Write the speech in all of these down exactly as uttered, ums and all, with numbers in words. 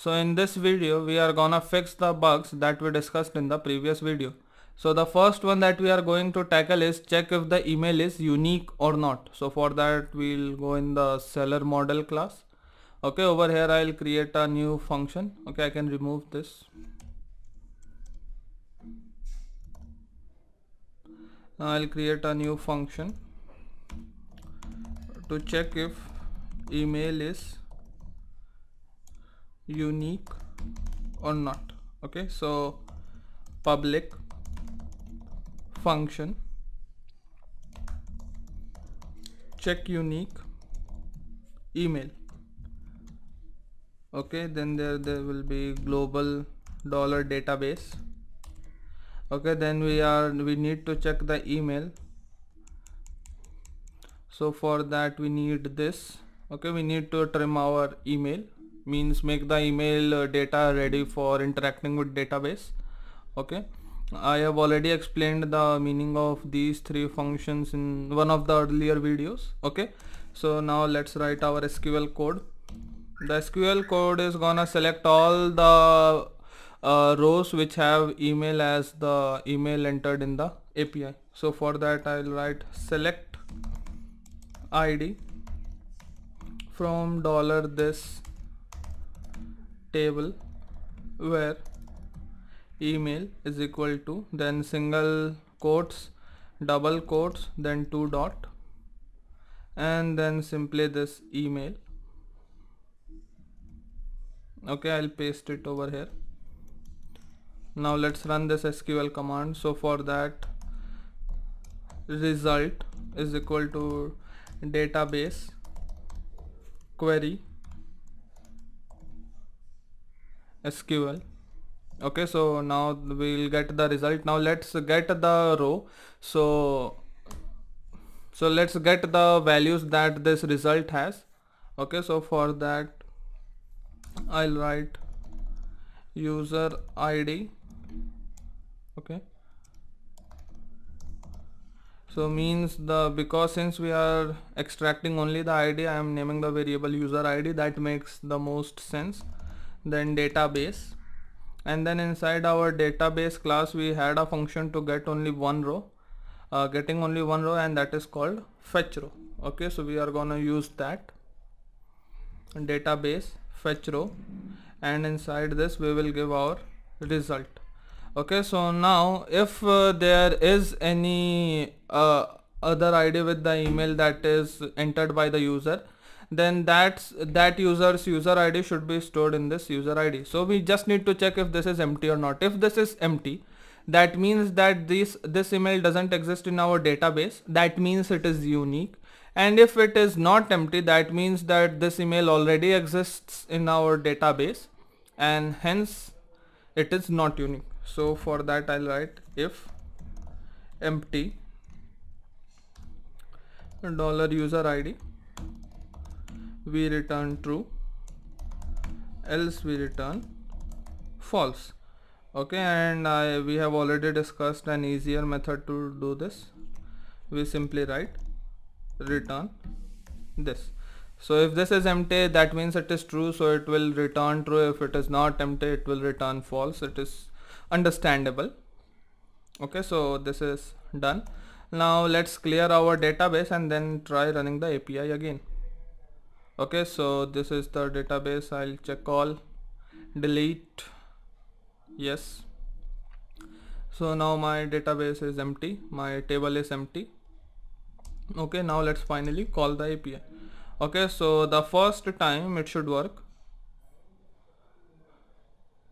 So in this video we are gonna fix the bugs that we discussed in the previous video. So the first one that we are going to tackle is check if the email is unique or not. So for that we'll go in the seller model class. Okay, over here I'll create a new function. Okay, I can remove this. Now I'll create a new function to check if email is unique or not. Okay, so public function check unique email. Okay, then there there will be global dollar database. Okay, then we are we need to check the email. So for that we need this. Okay, we need to trim our email, means make the email data ready for interacting with database. Okay, I have already explained the meaning of these three functions in one of the earlier videos. Okay, so now let's write our S Q L code. The S Q L code is gonna select all the Uh, rows which have email as the email entered in the A P I. So for that I'll write select I D from dollar this table where email is equal to, then single quotes, double quotes, then two dot, and then simply this email. Okay, I'll paste it over here. Now let's run this S Q L command. So for that result is equal to database query S Q L. Okay, so now we'll get the result. Now let's get the row. So, so let's get the values that this result has. Okay, so for that I'll write user I D. Okay, so means the because since we are extracting only the I D, I am naming the variable user I D. That makes the most sense. Then database, and then inside our database class we had a function to get only one row, uh, getting only one row, and that is called fetch row. Okay, so we are gonna use that database fetch row, and inside this we will give our result. Okay, so now if uh, there is any uh, other I D with the email that is entered by the user, then that's that user's user I D should be stored in this user I D. So we just need to check if this is empty or not. If this is empty, that means that this this email doesn't exist in our database. That means it is unique. And if it is not empty, that means that this email already exists in our database and hence it is not unique. So for that I'll write if empty dollar user I D we return true, else we return false. Okay, and I, we have already discussed an easier method to do this. We simply write return this. So if this is empty, that means it is true, so it will return true. If it is not empty, it will return false. It is understandable. Okay, so this is done. Now let's clear our database and then try running the A P I again. Okay, so this is the database. I'll check all, delete, yes. So now my database is empty, my table is empty. Okay, now let's finally call the A P I. Okay, so the first time it should work.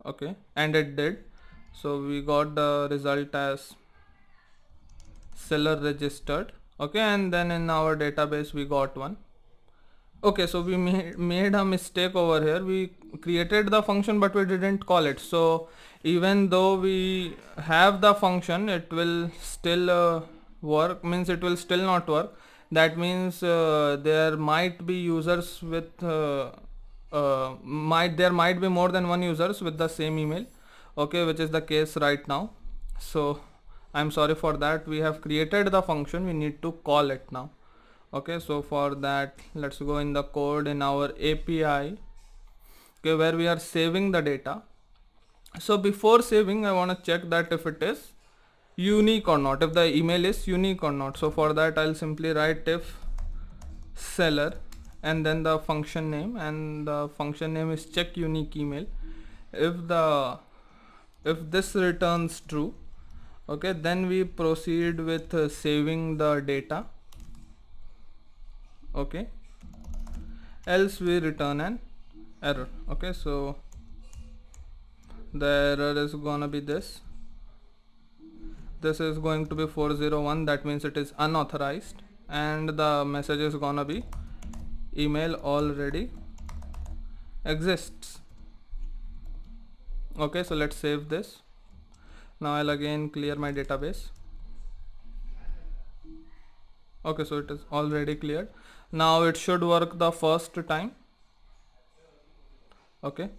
Okay, and it did. So we got the result as seller registered. Okay, and then in our database we got one. Okay, so we made, made a mistake over here. We created the function but we didn't call it. So even though we have the function, it will still uh, work means it will still not work. That means uh, there might be users with uh, uh, might there might be more than one users with the same email. Okay, which is the case right now. So I'm sorry for that. We have created the function, we need to call it now. Okay, so for that let's go in the code in our A P I. okay, where we are saving the data. So before saving, I want to check that if it is unique or not, if the email is unique or not. So for that I'll simply write if seller and then the function name, and the function name is check unique email. If the if this returns true, okay, then we proceed with uh, saving the data, okay, else we return an error. Okay, so the error is gonna be this. This is going to be four zero one, that means it is unauthorized, and the message is gonna be email already exists. Okay, so let's save this. Now I'll again clear my database. Okay, so it is already cleared. Now it should work the first time. Okay,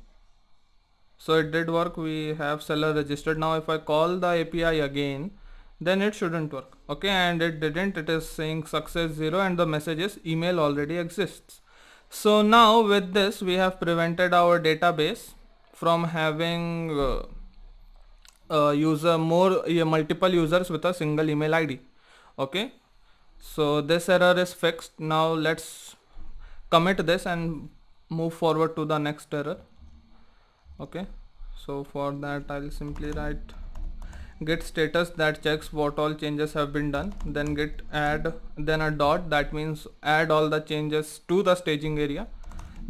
so it did work, we have seller registered. Now if I call the A P I again, then it shouldn't work. Okay, and it didn't, it is saying success zero and the message is email already exists. So now with this we have prevented our database from having uh, uh, user more uh, multiple users with a single email I D. Okay, so this error is fixed. Now let's commit this and move forward to the next error. Okay, so for that I'll simply write git status that checks what all changes have been done, then git add, then a dot, that means add all the changes to the staging area.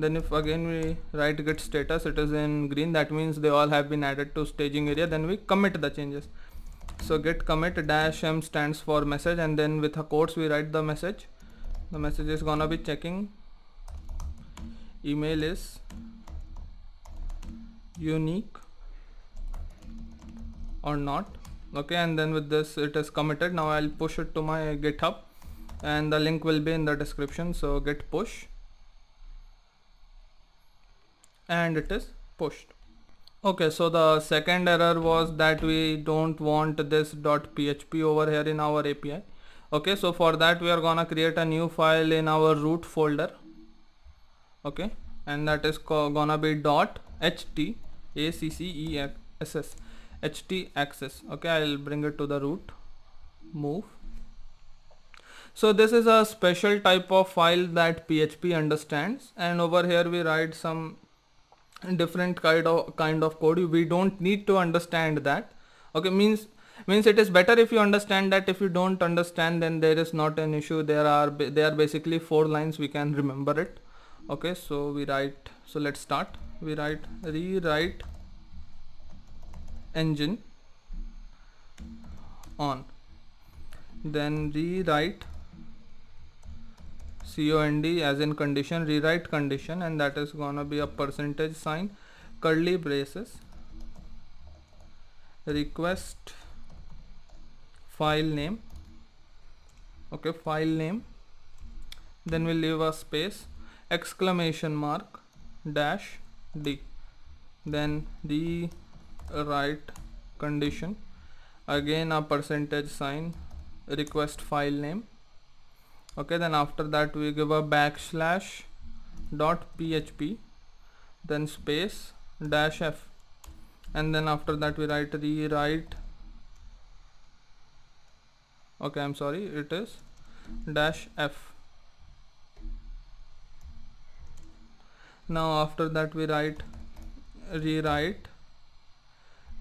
Then if again we write git status, it is in green, that means they all have been added to staging area. Then we commit the changes. So git commit dash m stands for message, and then with a quotes we write the message. The message is gonna be checking email is unique or not. Okay, and then with this it is committed. Now I'll push it to my GitHub and the link will be in the description. So git push, and it is pushed. Okay, so the second error was that we don't want this .php over here in our A P I. Okay, so for that we are gonna create a new file in our root folder. Okay, and that is gonna be .ht acces ht access. Okay, I'll bring it to the root move. So this is a special type of file that P H P understands, and over here we write some different kind of kind of code. We don't need to understand that. Okay, means means it is better if you understand that. If you don't understand, then there is not an issue. There are they are basically four lines, we can remember it. Okay, so we write, so let's start. We write rewrite engine on, then rewrite cond as in condition, rewrite condition, and that is gonna be a percentage sign, curly braces, request file name. Okay, file name, then we leave a space, exclamation mark, dash d, then the right condition, again a percentage sign, request file name. Okay, then after that we give a backslash dot php, then space dash f, and then after that we write rewrite. Okay, I'm sorry, it is dash f. Now after that we write rewrite,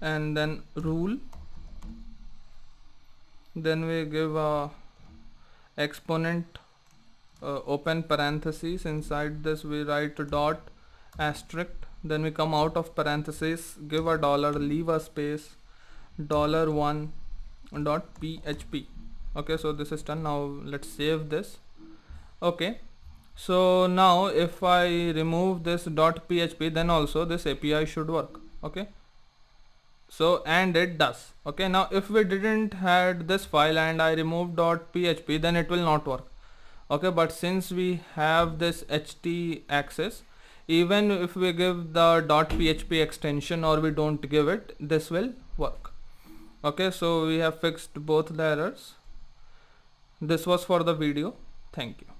and then rule, then we give a exponent, uh, open parentheses, inside this we write dot asterisk, then we come out of parentheses, give a dollar, leave a space, dollar one dot php. Okay, so this is done. Now let's save this. Okay, so now if I remove this dot php, then also this A P I should work. Okay, so and it does. Okay, now if we didn't had this file and I removed .php, then it will not work. Okay, but since we have this ht access, even if we give the .php extension or we don't give it, this will work. Okay, so we have fixed both the errors. This was for the video. Thank you.